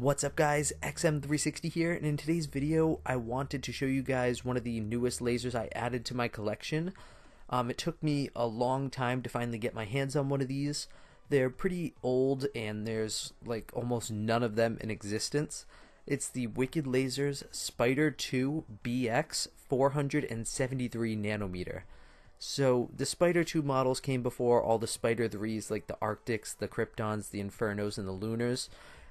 What's up guys, XM360 here, and in today's video I wanted to show you guys one of the newest lasers I added to my collection. It took me a long time to finally get my hands on one of these. They're pretty old and there's like almost none of them in existence. It's the Wicked Lasers Spyder II BX 473 nanometer. So the Spyder II models came before all the Spyder 3s like the Arctics, the Kryptons, the Infernos, and the Lunars.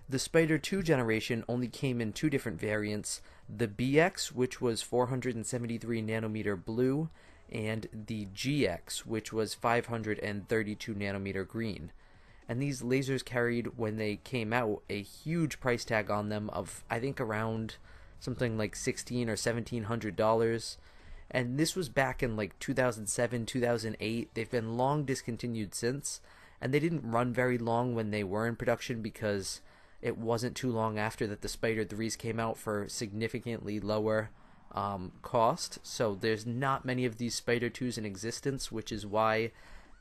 The Spyder 2 generation only came in two different variants, the BX, which was 473 nanometer blue, and the GX, which was 532 nanometer green. And these lasers carried, when they came out, a huge price tag on them of, I think, around something like $1,600 or $1,700. And this was back in like 2007, 2008. They've been long discontinued since, and they didn't run very long when they were in production because it wasn't too long after that the Spyder 3s came out for significantly lower cost. So there's not many of these Spyder 2s in existence, which is why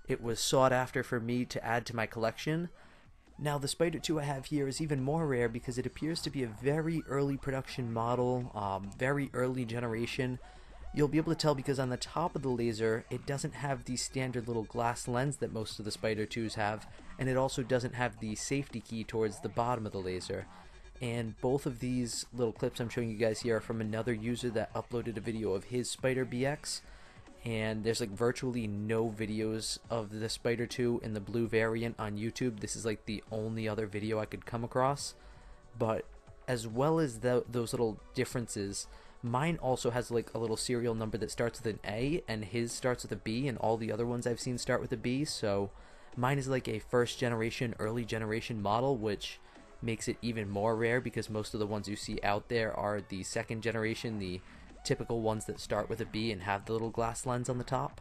it was sought after for me to add to my collection. Now the Spyder 2 I have here is even more rare because it appears to be a very early production model, very early generation. You'll be able to tell because on the top of the laser, it doesn't have the standard little glass lens that most of the Spyder 2s have, and it also doesn't have the safety key towards the bottom of the laser. And both of these little clips I'm showing you guys here are from another user that uploaded a video of his Spyder BX, and there's like virtually no videos of the Spyder 2 in the blue variant on YouTube. This is like the only other video I could come across, but as well as those little differences, mine also has like a little serial number that starts with an A, and his starts with a B, and all the other ones I've seen start with a B, so mine is like a first generation, early generation model, which makes it even more rare because most of the ones you see out there are the second generation, the typical ones that start with a B and have the little glass lens on the top.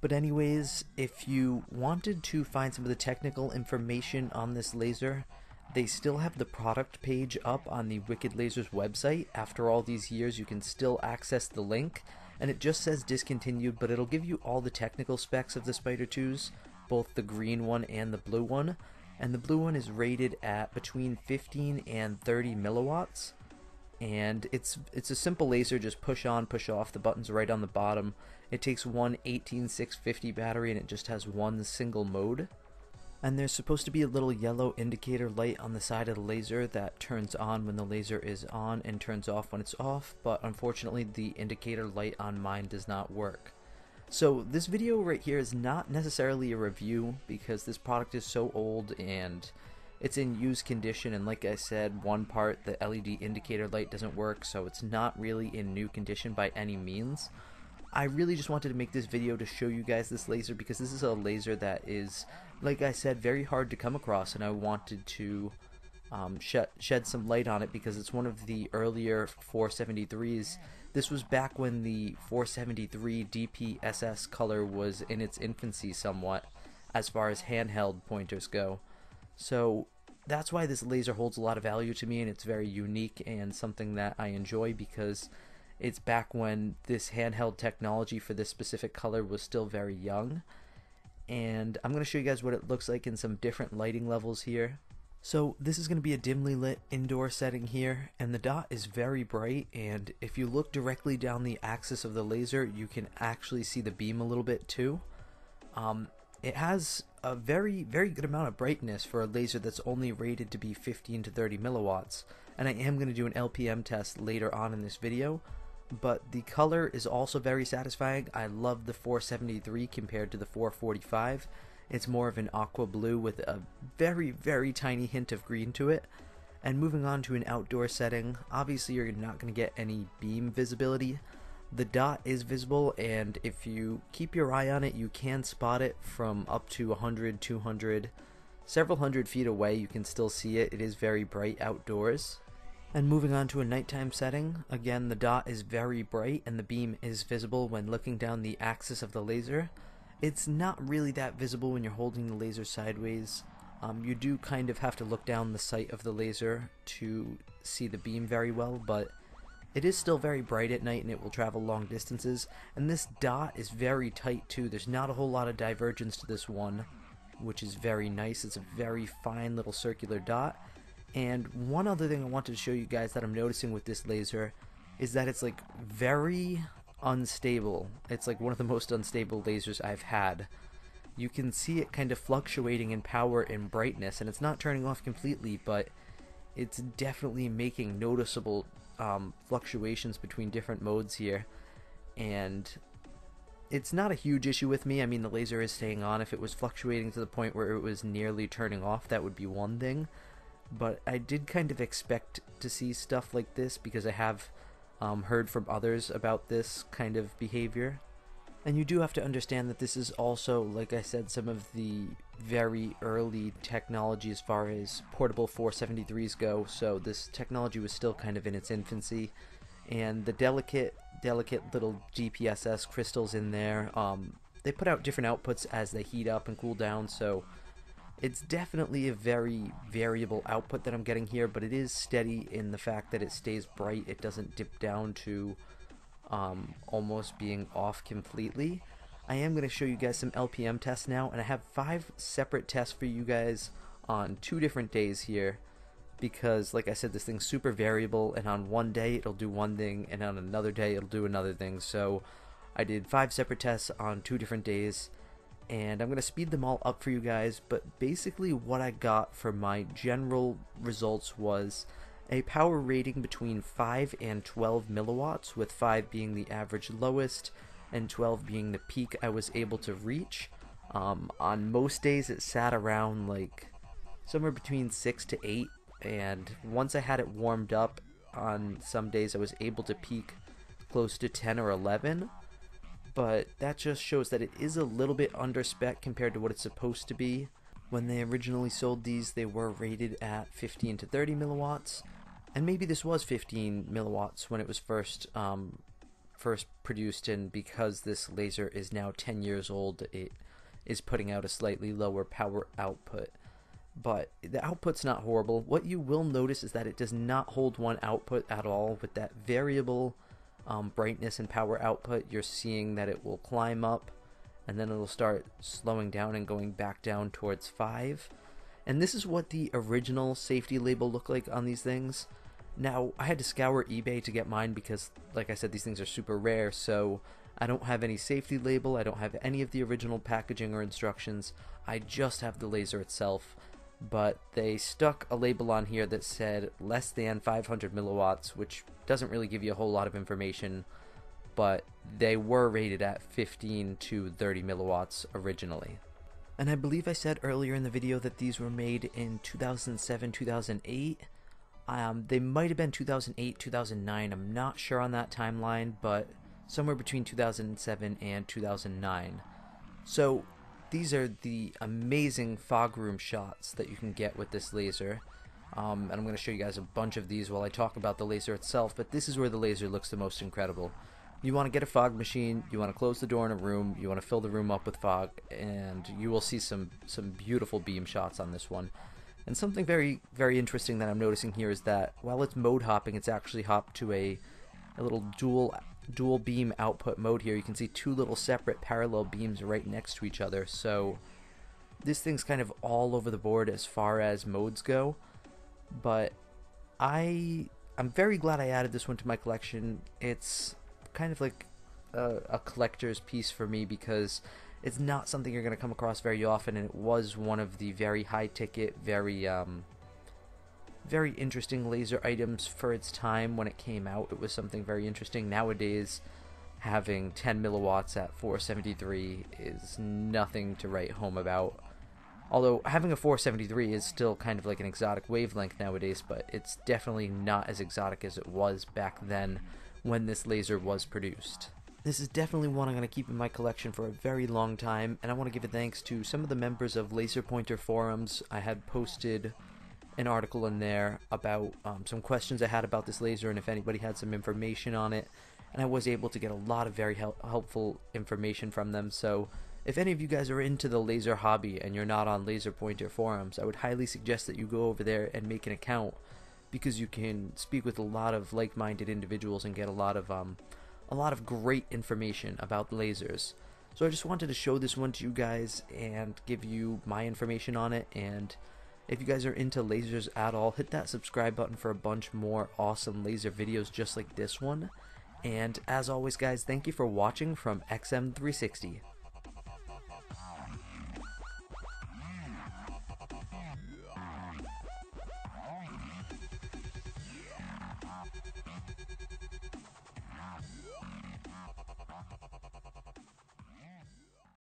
But anyways, if you wanted to find some of the technical information on this laser, they still have the product page up on the Wicked Lasers website. After all these years, you can still access the link, and it just says discontinued, but it'll give you all the technical specs of the Spyder 2s, both the green one and the blue one. And the blue one is rated at between 15 and 30 milliwatts, and it's a simple laser, just push on, push off, the button's right on the bottom. It takes one 18650 battery, and it just has one single mode. And there's supposed to be a little yellow indicator light on the side of the laser that turns on when the laser is on and turns off when it's off, but unfortunately the indicator light on mine does not work. So this video right here is not necessarily a review because this product is so old and it's in used condition, and like I said, one part, the LED indicator light doesn't work, so it's not really in new condition by any means. I really just wanted to make this video to show you guys this laser because this is a laser that is, like I said, very hard to come across, and I wanted to shed some light on it because it's one of the earlier 473s. This was back when the 473 DPSS color was in its infancy somewhat as far as handheld pointers go. So that's why this laser holds a lot of value to me, and it's very unique and something that I enjoy because it's back when this handheld technology for this specific color was still very young. And I'm going to show you guys what it looks like in some different lighting levels here. So this is going to be a dimly lit indoor setting here, and the dot is very bright, and if you look directly down the axis of the laser you can actually see the beam a little bit too. It has a very, very good amount of brightness for a laser that's only rated to be 15 to 30 milliwatts, and I am going to do an LPM test later on in this video. But the color is also very satisfying. I love the 473 compared to the 445. It's more of an aqua blue with a very, very tiny hint of green to it. And moving on to an outdoor setting, obviously you're not going to get any beam visibility. The dot is visible, and if you keep your eye on it you can spot it from up to 100, 200, several hundred feet away. You can still see it. It is very bright outdoors. And moving on to a nighttime setting, again the dot is very bright and the beam is visible when looking down the axis of the laser. It's not really that visible when you're holding the laser sideways. You do kind of have to look down the sight of the laser to see the beam very well, but it is still very bright at night and it will travel long distances. And this dot is very tight too. There's not a whole lot of divergence to this one, which is very nice. It's a very fine little circular dot. And one other thing I wanted to show you guys that I'm noticing with this laser is that it's like very unstable. It's like one of the most unstable lasers I've had. You can see it kind of fluctuating in power and brightness, and it's not turning off completely, but it's definitely making noticeable fluctuations between different modes here. And it's not a huge issue with me. I mean, the laser is staying on. If it was fluctuating to the point where it was nearly turning off, that would be one thing. But I did kind of expect to see stuff like this because I have heard from others about this kind of behavior. And you do have to understand that this is also, like I said, some of the very early technology as far as portable 473s go, so this technology was still kind of in its infancy. And the delicate little DPSS crystals in there, they put out different outputs as they heat up and cool down, so it's definitely a very variable output that I'm getting here, but it is steady in the fact that it stays bright. It doesn't dip down to almost being off completely. I am going to show you guys some LPM tests now, and I have 5 separate tests for you guys on 2 different days here because, like I said, this thing's super variable, and on one day it'll do one thing and on another day it'll do another thing. So I did 5 separate tests on 2 different days, and I'm going to speed them all up for you guys. But basically what I got for my general results was a power rating between 5 and 12 milliwatts, with 5 being the average lowest and 12 being the peak I was able to reach. On most days it sat around like somewhere between 6 to 8, and once I had it warmed up on some days I was able to peak close to 10 or 11. But that just shows that it is a little bit under spec compared to what it's supposed to be. When they originally sold these, they were rated at 15 to 30 milliwatts, and maybe this was 15 milliwatts when it was first produced, and because this laser is now 10 years old, it is putting out a slightly lower power output. But the output's not horrible. What you will notice is that it does not hold one output at all. With that variable brightness and power output, you're seeing that it will climb up, and then it'll start slowing down and going back down towards 5. And this is what the original safety label looked like on these things. Now, I had to scour eBay to get mine because, like I said, these things are super rare, so I don't have any safety label, I don't have any of the original packaging or instructions, I just have the laser itself. But they stuck a label on here that said less than 500 milliwatts, which doesn't really give you a whole lot of information, but they were rated at 15 to 30 milliwatts originally. And I believe I said earlier in the video that these were made in 2007, 2008. They might have been 2008, 2009. I'm not sure on that timeline, but somewhere between 2007 and 2009. So these are the amazing fog room shots that you can get with this laser. And I'm going to show you guys a bunch of these while I talk about the laser itself, but this is where the laser looks the most incredible. You want to get a fog machine, you want to close the door in a room, you want to fill the room up with fog, and you will see some beautiful beam shots on this one. And something very, very interesting that I'm noticing here is that while it's mode hopping, it's actually hopped to a little dual beam output mode here. You can see 2 little separate parallel beams right next to each other, so this thing's kind of all over the board as far as modes go. But I'm very glad I added this one to my collection. It's kind of like a collector's piece for me because it's not something you're going to come across very often, and it was one of the very high ticket, very interesting laser items for its time. When it came out, it was something very interesting. Nowadays, having 10 milliwatts at 473 is nothing to write home about, although having a 473 is still kind of like an exotic wavelength nowadays, but it's definitely not as exotic as it was back then when this laser was produced. This is definitely one I'm going to keep in my collection for a very long time, and I want to give a thanks to some of the members of Laser Pointer Forums. I had posted an article in there about some questions I had about this laser and if anybody had some information on it, and I was able to get a lot of very helpful information from them. So if any of you guys are into the laser hobby and you're not on Laser Pointer Forums, I would highly suggest that you go over there and make an account, because you can speak with a lot of like-minded individuals and get a lot of great information about lasers. So I just wanted to show this one to you guys and give you my information on it, and If you guys are into lasers at all, hit that subscribe button for a bunch more awesome laser videos just like this one. And as always guys, thank you for watching from XM360.